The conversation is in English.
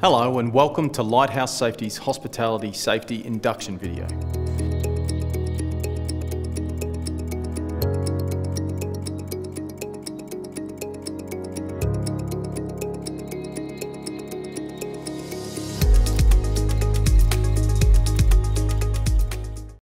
Hello and welcome to Lighthouse Safety's Hospitality Safety Induction video.